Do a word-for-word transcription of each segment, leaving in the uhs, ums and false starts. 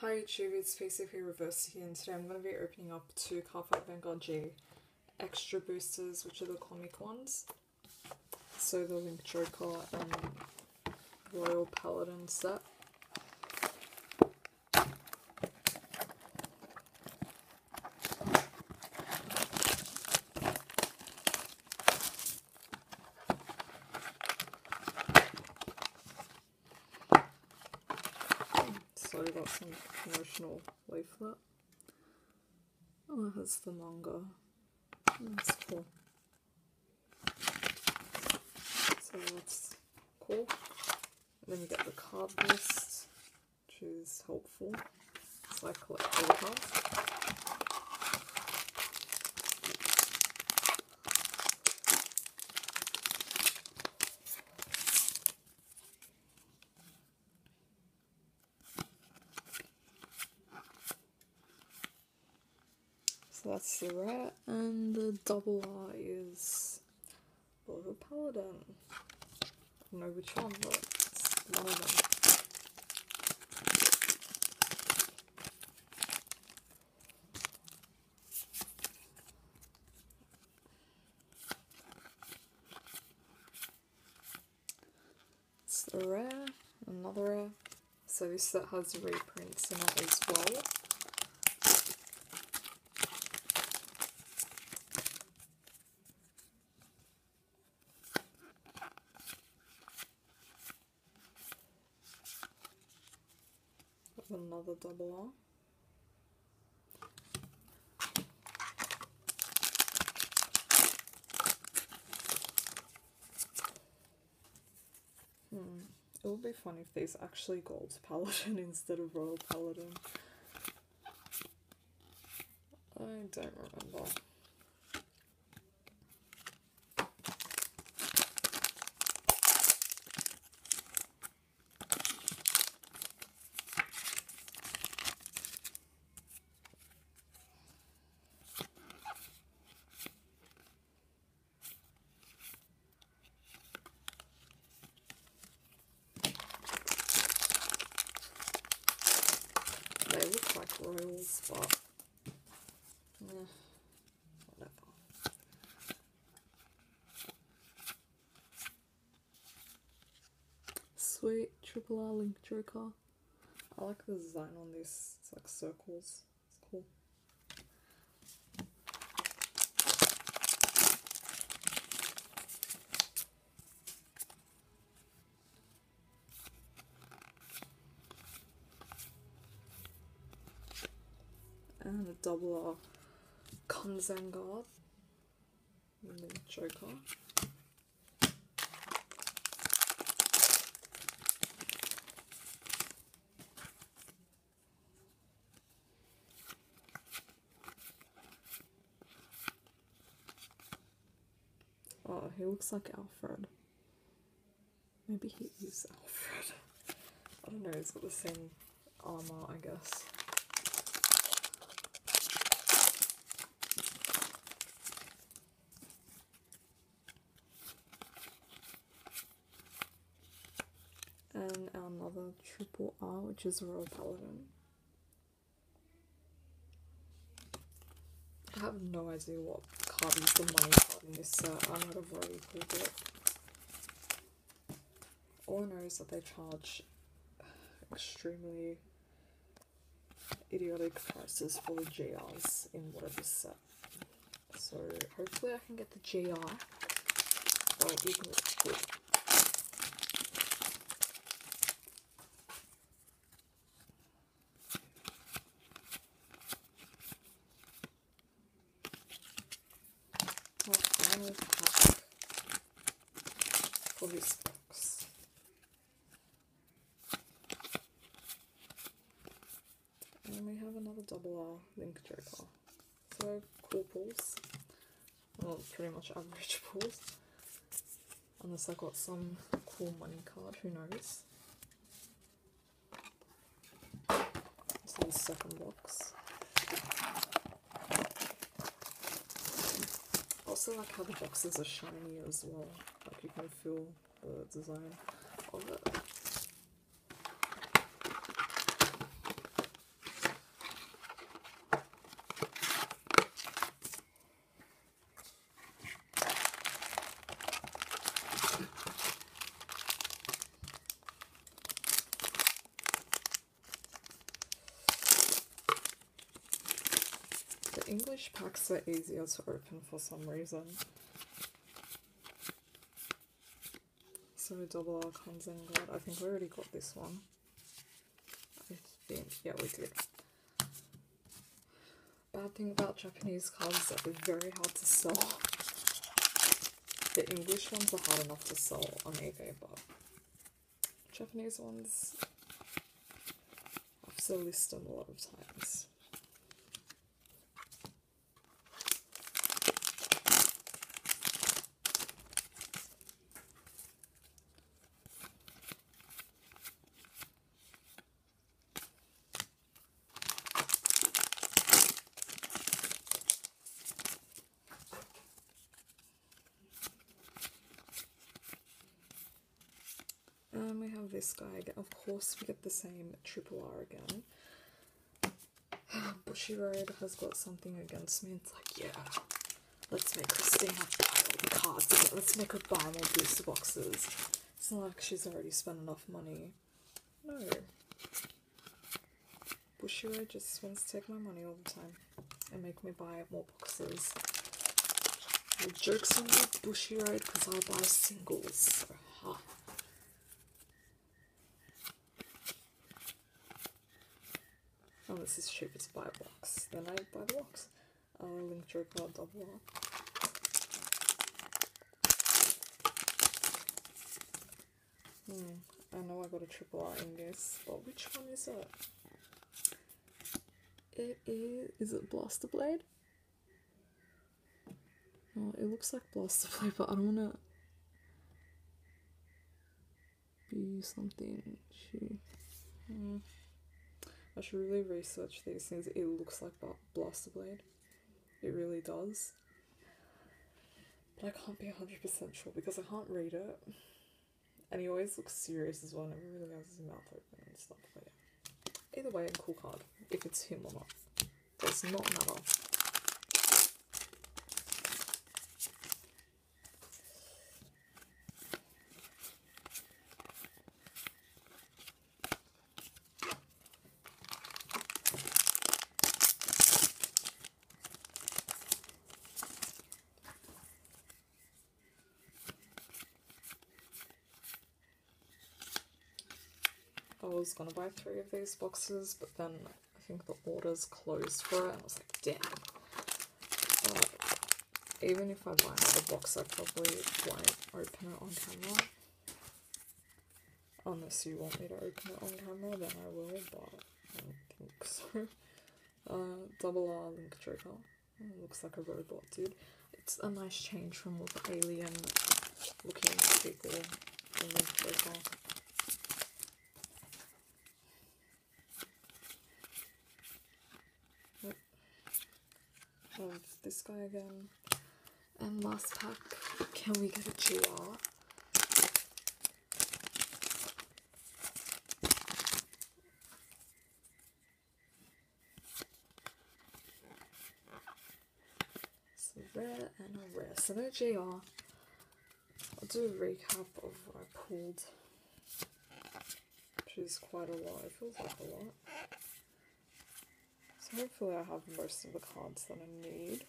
Hi YouTube, it's P C P Reverse here, and today I'm going to be opening up two Cardfight Vanguard G extra boosters, which are the comic ones. So the Link Joker and Royal Paladin set. So I got some promotional leaflet. Oh, it has the manga. That's cool. So that's cool. And then you get the card list, which is helpful. So I collect all the cards. So that's the rare, and the double R is Gold Paladin. I don't know which one, but it's one of them. It's the rare, another rare. So this set has reprints in it as well. Another double R. Hmm. It would be fun if these actually Gold Paladin instead of Royal Paladin. I don't remember. They look like royals, but eh, whatever. Sweet triple R Link Joker. I like the design on this, it's like circles, it's cool. And a double R Kanzangar and then Joker. Oh, he looks like Alfred. Maybe he is Alfred. I don't know, he's got the same armor, I guess. And another triple R, which is Royal Paladin. I have no idea what card is the money card in this set. I might have already pulled it. All I know is that they charge extremely idiotic prices for the G Rs in whatever set. So hopefully I can get the G R. Or even it's good. For this box. And we have another double R Link Joker. So cool pulls. Well, pretty much average pulls. Unless I got some cool money card, who knows. So the second box. I also like how the boxes are shiny as well, like you can feel the design of it. English packs are easier to open for some reason. So double R Kanzangar. I think we already got this one. I think, yeah, we did. Bad thing about Japanese cards is that they're very hard to sell. The English ones are hard enough to sell on eBay, but Japanese ones, I've still listed them a lot of times. This guy again. Of course we get the same triple R again. Bushy Road has got something against me. It's like, yeah, let's make Christina buy all the cards again. Let's make her buy more booster boxes. It's not like she's already spent enough money. No. Bushy Road just wants to take my money all the time and make me buy more boxes. The joke's on me, Bushy Road, because I buy singles. So, huh. Oh, this is cheap, it's buy a box. Then I buy the box. Uh, Link Joker, double R. Hmm, I know I got a triple R in this, but which one is it? It is... is it Blaster Blade? Oh, it looks like Blaster Blade, but I don't wanna... be something... cheap. Hmm. I should really research these things. It looks like Blaster Blade. It really does. But I can't be one hundred percent sure because I can't read it. And he always looks serious as well, and everyone really has his mouth open and stuff. But yeah. Either way, a cool card. If it's him or not. Does not matter. I was gonna buy three of these boxes, but then I think the orders closed for it, and I was like, damn. Uh, even if I buy another box, I probably won't open it on camera. Unless you want me to open it on camera, then I will, but I don't think so. Uh, double R Link Joker. It looks like a robot, dude. It's a nice change from all the alien-looking people in Link Joker. Of this guy again. And last pack, can we get a G R? It's a rare and a rare, so no G R. I'll do a recap of what I pulled, which is quite a lot. It feels like a lot. Hopefully I have most of the cards that I need.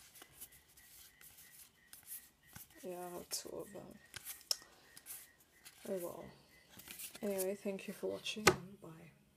Yeah, I have two of them. Oh well. Anyway, thank you for watching and bye.